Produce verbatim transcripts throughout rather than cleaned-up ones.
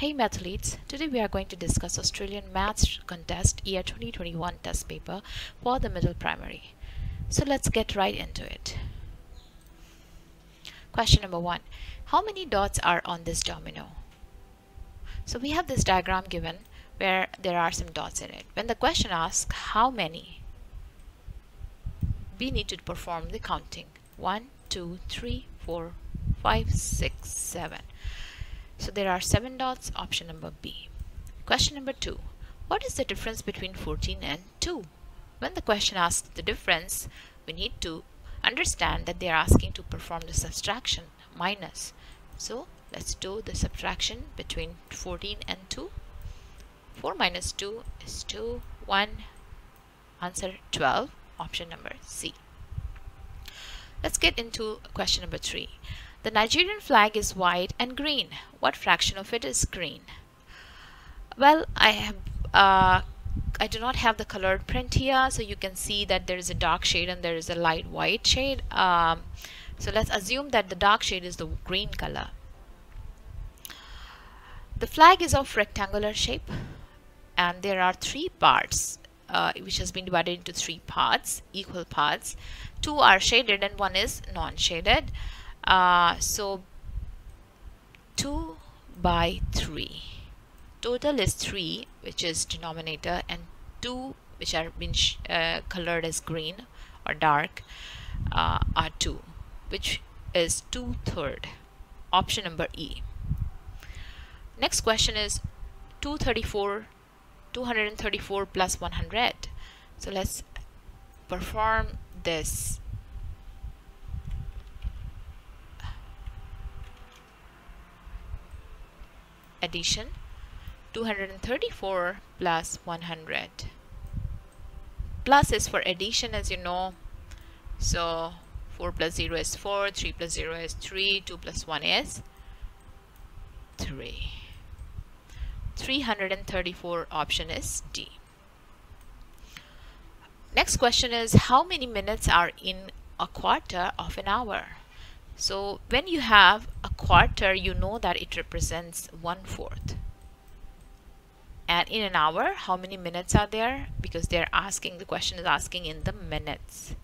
Hey Mathletes, today we are going to discuss Australian Maths Contest Year twenty twenty-one test paper for the middle primary. So let's get right into it. Question number one, how many dots are on this domino? So we have this diagram given where there are some dots in it. When the question asks how many, we need to perform the counting. one, two, three, four, five, six, seven. So there are seven dots, option number B. Question number two, what is the difference between fourteen and two? When the question asks the difference, we need to understand that they are asking to perform the subtraction, minus. So let's do the subtraction between fourteen and two. four minus two is two, one, answer twelve, option number C. Let's get into question number three. The Nigerian flag is white and green. What fraction of it is green? Well, I have uh, I do not have the colored print here, so you can see that there is a dark shade and there is a light white shade. Um, so let's assume that the dark shade is the green color. The flag is of rectangular shape and there are three parts, uh, which has been divided into three parts, equal parts. Two are shaded and one is non-shaded. Uh, so two by three, total is three, which is denominator, and two, which are been sh uh, colored as green or dark, uh, are two, which is two thirds, option number E. Next question is two hundred thirty-four plus one hundred. So let's perform this addition, two hundred thirty-four plus one hundred. Plus is for addition, as you know, so four plus zero is four, three plus zero is three, two plus one is three. three hundred thirty-four, option is D. Next question is, how many minutes are in a quarter of an hour? So when you have a quarter, you know that it represents one fourth. And in an hour, how many minutes are there? Because they're asking, the question is asking in the minutes.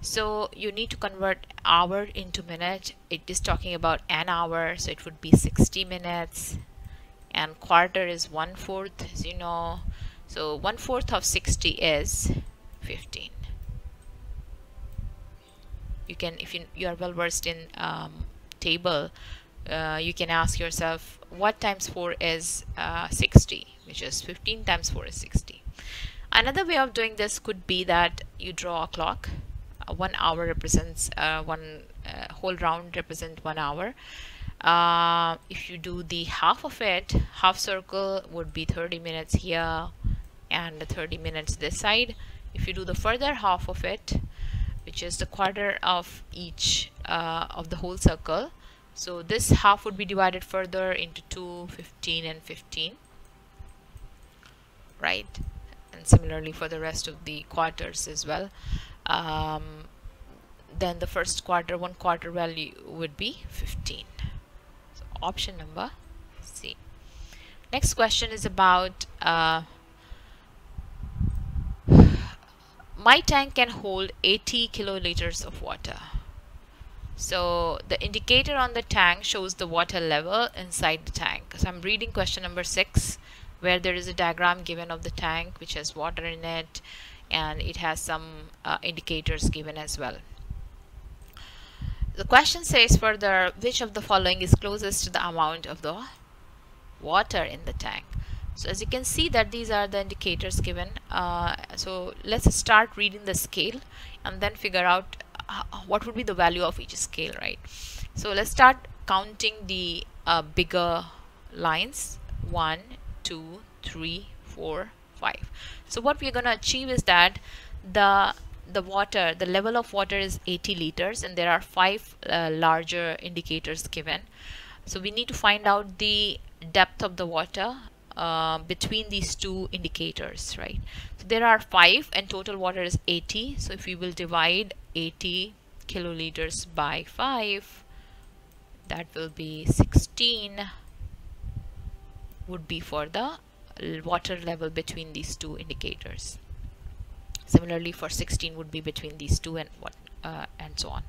So you need to convert hour into minute. It is talking about an hour, so it would be sixty minutes. And quarter is one fourth, as you know. So one fourth of sixty is fifteen. You can, if you, you are well versed in um, table, uh, you can ask yourself what times four is uh, sixty, which is fifteen times four is sixty. Another way of doing this could be that you draw a clock. Uh, one hour represents uh, one uh, whole round represents one hour. Uh, if you do the half of it, half circle would be thirty minutes here and thirty minutes this side. If you do the further half of it, which is the quarter of each uh, of the whole circle. So this half would be divided further into two, fifteen and fifteen, right? And similarly for the rest of the quarters as well. Um, then the first quarter, one quarter value would be fifteen. So option number C. Next question is about uh, my tank can hold eighty kiloliters of water. So the indicator on the tank shows the water level inside the tank. So I'm reading question number six, where there is a diagram given of the tank which has water in it, and it has some uh, indicators given as well. The question says further, which of the following is closest to the amount of the water in the tank? So as you can see that these are the indicators given. Uh, so let's start reading the scale and then figure out uh, what would be the value of each scale, right? So let's start counting the uh, bigger lines. One, two, three, four, five. So what we're going to achieve is that the the water, the level of water is eighty liters, and there are five uh, larger indicators given. So we need to find out the depth of the water Uh, between these two indicators, right? So there are five and total water is eighty. So if we will divide eighty kiloliters by five, that will be sixteen would be for the water level between these two indicators. Similarly for sixteen would be between these two, and what uh, and so on.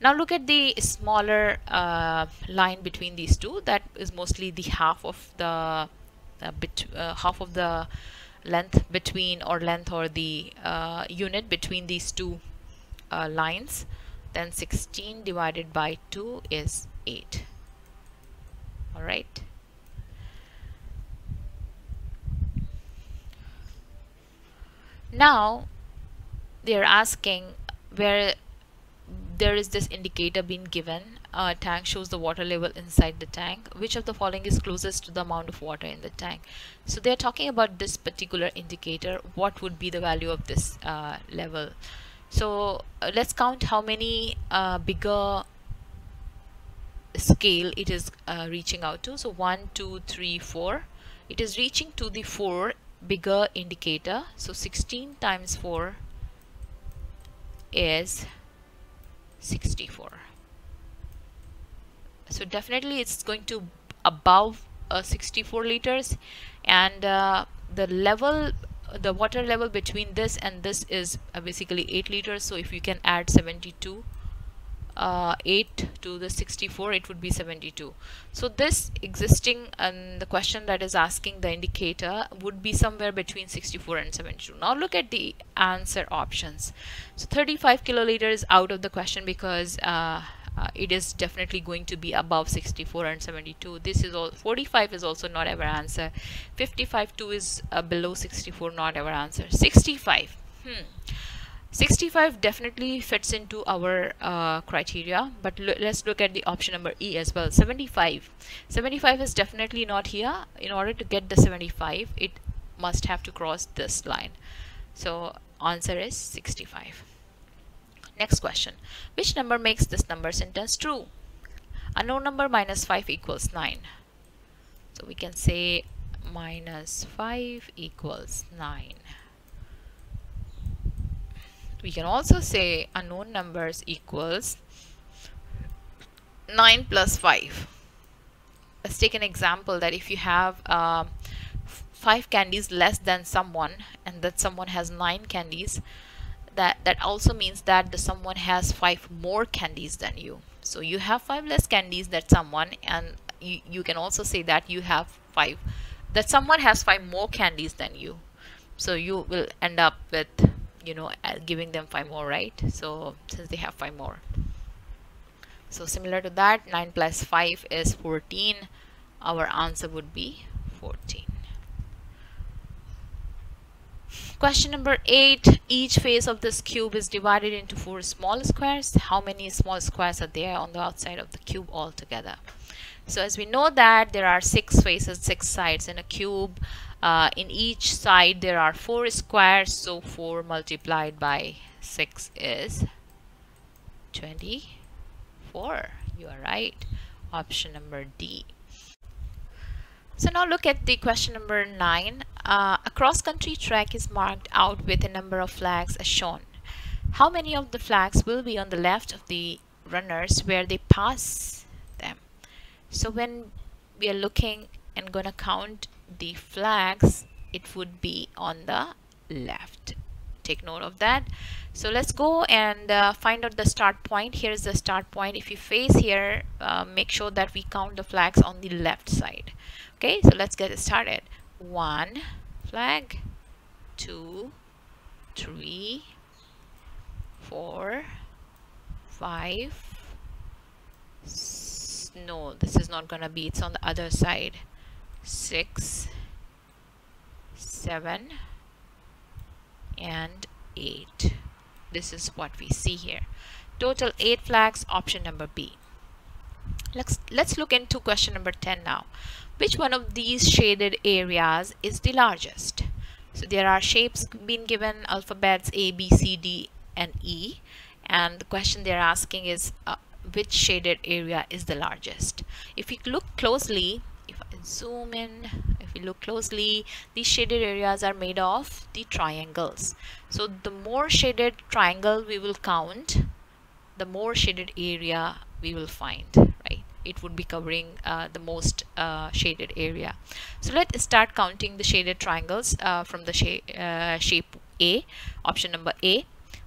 Now look at the smaller uh, line between these two. That is mostly the half of the uh, bit, uh, half of the length between, or length or the uh, unit between these two uh, lines. Then sixteen divided by two is eight. All right. Now they are asking where there is this indicator being given. Uh, tank shows the water level inside the tank. Which of the following is closest to the amount of water in the tank? So they are talking about this particular indicator. What would be the value of this uh, level? So uh, let's count how many uh, bigger scale it is uh, reaching out to. So one, two, three, four. It is reaching to the four bigger indicator. So sixteen times four is sixty-four. So definitely it's going to above uh, sixty-four liters, and uh, the level, the water level between this and this is uh, basically eight liters. So if you can add seventy-two, uh, eight to the sixty-four, it would be seventy-two. So this existing, and um, the question that is asking the indicator would be somewhere between sixty-four and seventy-two. Now look at the answer options. So thirty-five kiloliters is out of the question because uh, uh, it is definitely going to be above sixty-four and seventy-two. This is all. forty-five is also not our answer. fifty-five too is uh, below sixty-four, not our answer. sixty-five. Hmm. sixty-five definitely fits into our uh, criteria, but lo let's look at the option number E as well. seventy-five seventy-five is definitely not here. In order to get the seventy-five, it must have to cross this line. So answer is sixty-five. Next question: which number makes this number sentence true? Unknown number minus five equals nine. So we can say minus five equals nine. We can also say unknown numbers equals nine plus five. Let's take an example that if you have uh, five candies less than someone, and that someone has nine candies, that that also means that the someone has five more candies than you. So you have five less candies than someone, and you, you can also say that you have five, that someone has five more candies than you. So you will end up with, you know, giving them five more, right? So since they have five more. So similar to that, nine plus five is fourteen. Our answer would be fourteen. Question number eight: each face of this cube is divided into four small squares. How many small squares are there on the outside of the cube altogether? So as we know that there are six faces, six sides in a cube. Uh, in each side there are four squares, so four multiplied by six is twenty-four. You are right, option number D. So now look at the question number nine. Uh, a cross-country track is marked out with a number of flags as shown. How many of the flags will be on the left of the runners where they pass them? So when we are looking and gonna count the flags, it would be on the left. Take note of that. So let's go and uh, find out the start point. Here is the start point. If you face here, uh, make sure that we count the flags on the left side. Okay, so let's get it started. One flag, two, three, four, five. S no, this is not gonna be, it's on the other side. Six, seven, and eight. This is what we see here. Total eight flags, option number B. Let's let's look into question number ten now. Which one of these shaded areas is the largest? So there are shapes being given, alphabets A, B, C, D, and E. And the question they're asking is uh, which shaded area is the largest? If you look closely, if I zoom in, if you look closely, these shaded areas are made of the triangles. So the more shaded triangle we will count, the more shaded area we will find, right? it would be covering uh, the most uh, shaded area. So let's start counting the shaded triangles uh, from the shape, uh, shape A, option number A.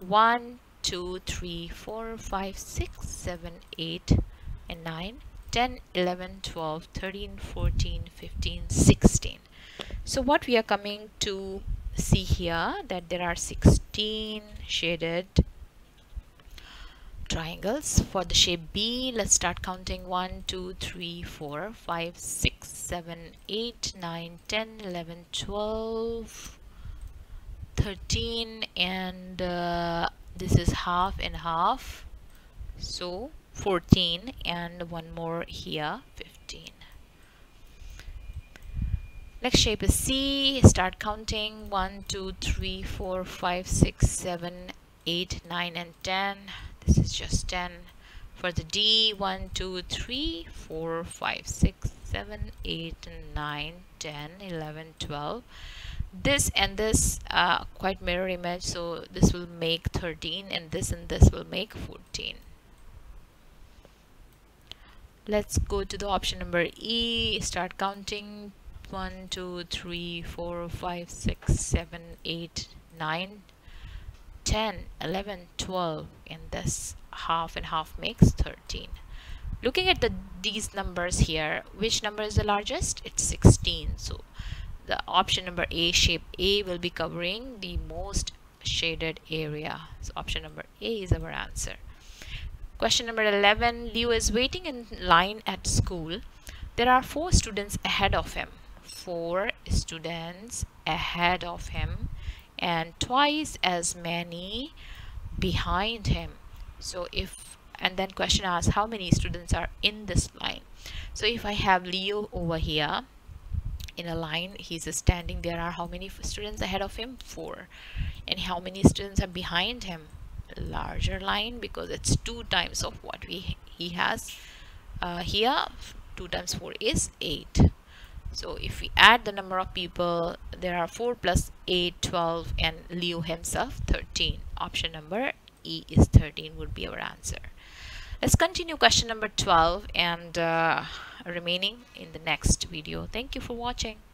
one, two, three, four, five, six, seven, eight, and nine, ten, eleven, twelve, thirteen, fourteen, fifteen, sixteen. So what we are coming to see here, that there are sixteen shaded triangles. For the shape B, let's start counting one, two, three, four, five, six, seven, eight, nine, ten, eleven, twelve, thirteen, and uh, this is half and half, so fourteen, and one more here, fifteen. Next shape is C. Start counting one, two, three, four, five, six, seven, eight, nine, and ten. This is just ten. For the D, one, two, three, four, five, six, seven, eight, nine, ten, eleven, twelve. This and this uh, quite mirror image, so this will make thirteen, and this and this will make fourteen. Let's go to the option number E. Start counting one, two, three, four, five, six, seven, eight, nine, ten, eleven, twelve, and this half and half makes thirteen. Looking at the these numbers here, which number is the largest? It's sixteen. So the option number A, shape A, will be covering the most shaded area. So option number A is our answer. Question number eleven. Leo is waiting in line at school. There are four students ahead of him. Four students ahead of him and twice as many behind him. So if, and then question asks how many students are in this line. So if I have Leo over here in a line, he's standing, there are how many students ahead of him? Four. And how many students are behind him? A larger line, because it's two times of what we he has uh, here. Two times four is eight. So if we add the number of people, there are four plus eight, twelve, and Leo himself thirteen. Option number E is thirteen would be our answer. Let's continue question number twelve and uh, remaining in the next video. Thank you for watching.